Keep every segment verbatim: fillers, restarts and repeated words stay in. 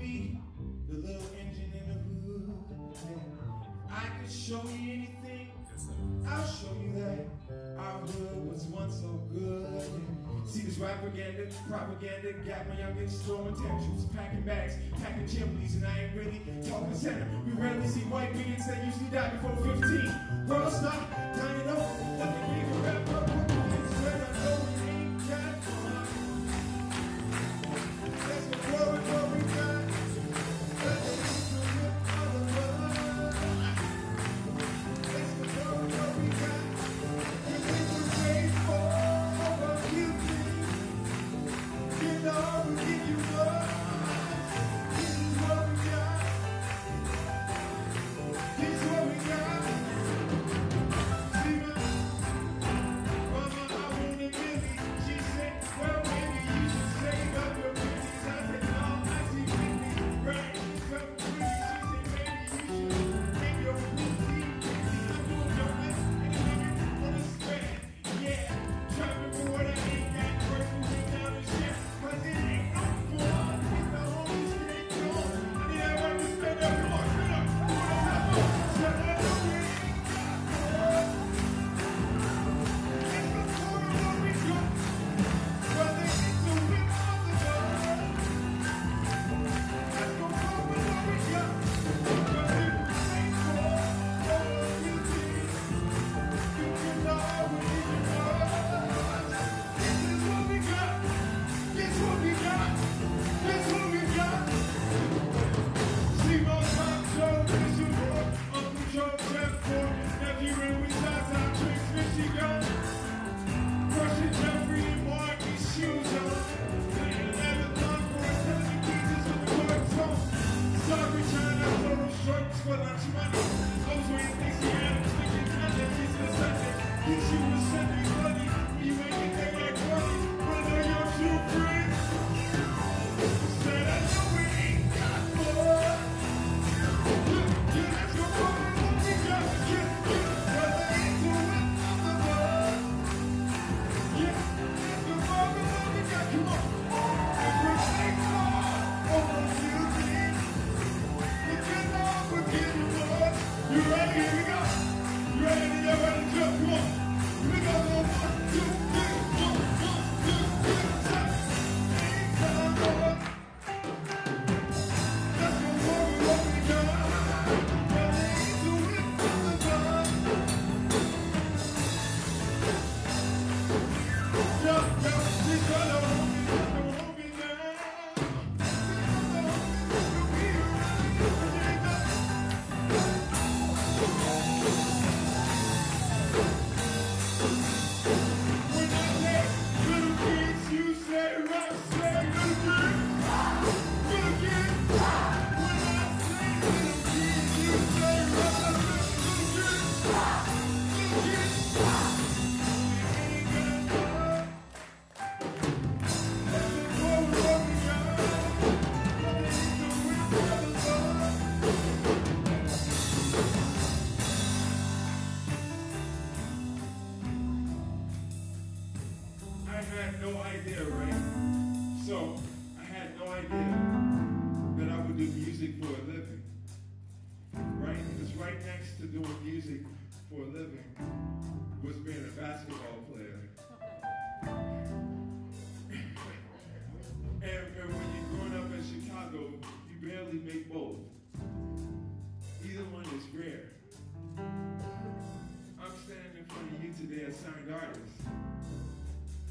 be the little engine in the hood. And I can show you anything. I'll show you that our hood was once so good. See this right propaganda, propaganda got my youngest throwing tantrums, packing bags, packing chimneys, and I ain't really talking center. We rarely see white beings that usually die before fifteen. World stop, dying over, nothing we can wrap up.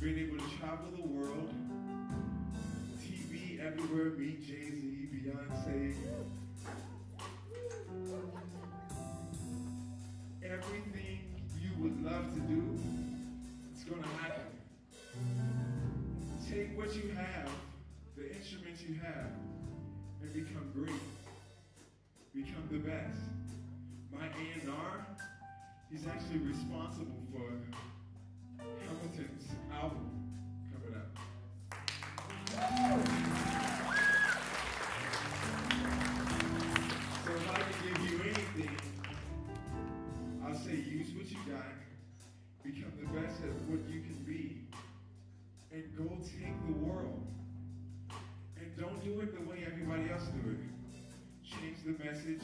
Being able to travel the world, T V everywhere, meet Jay-Z, Beyonce. Everything you would love to do, it's gonna happen. Take what you have, the instruments you have, and become great. Become the best. My A and R, he's actually responsible for Hamilton's album coming up. So if I can give you anything, I'll say use what you got, become the best at what you can be, and go take the world. And don't do it the way everybody else constantly. Change the message.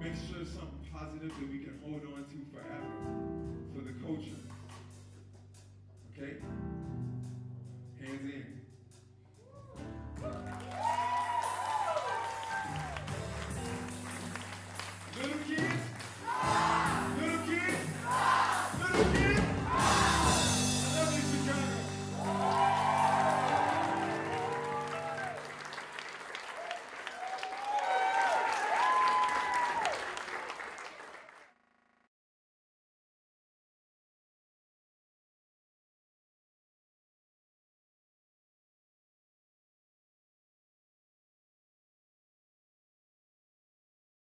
Make sure it's something positive that we can hold on to forever for the culture. Okay? Hands in.